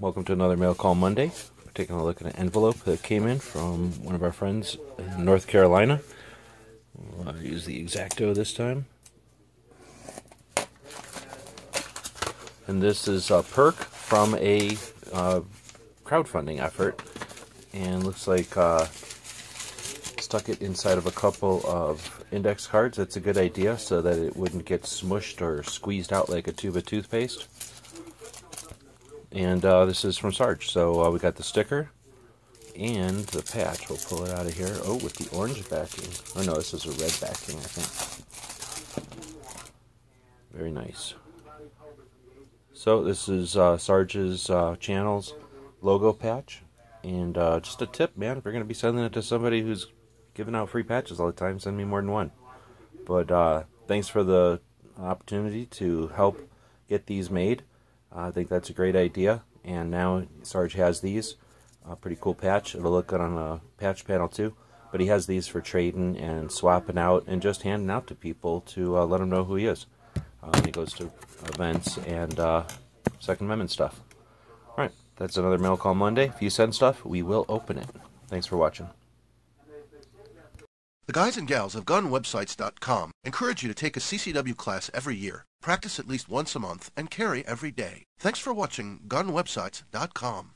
Welcome to another Mail Call Monday. We're taking a look at an envelope that came in from one of our friends in North Carolina. We'll use the X-Acto this time. And this is a perk from a crowdfunding effort. And looks like stuck it inside of a couple of index cards. That's a good idea so that it wouldn't get smushed or squeezed out like a tube of toothpaste. And this is from Sarge, so we got the sticker and the patch. We'll pull it out of here. Oh, with the orange backing. Oh no, this is a red backing, I think. Very nice. So this is Sarge's channel's logo patch. And just a tip, man, if you're going to be sending it to somebody who's giving out free patches all the time, send me more than one. But thanks for the opportunity to help get these made. I think that's a great idea, and now Sarge has these. A pretty cool patch. It'll look good on a patch panel too, but he has these for trading and swapping out and just handing out to people to let them know who he is when he goes to events and Second Amendment stuff. Alright, that's another Mail Call Monday. If you send stuff, we will open it. Thanks for watching. The guys and gals of GunWebsites.com encourage you to take a CCW class every year, practice at least once a month, and carry every day. Thanks for watching GunWebsites.com.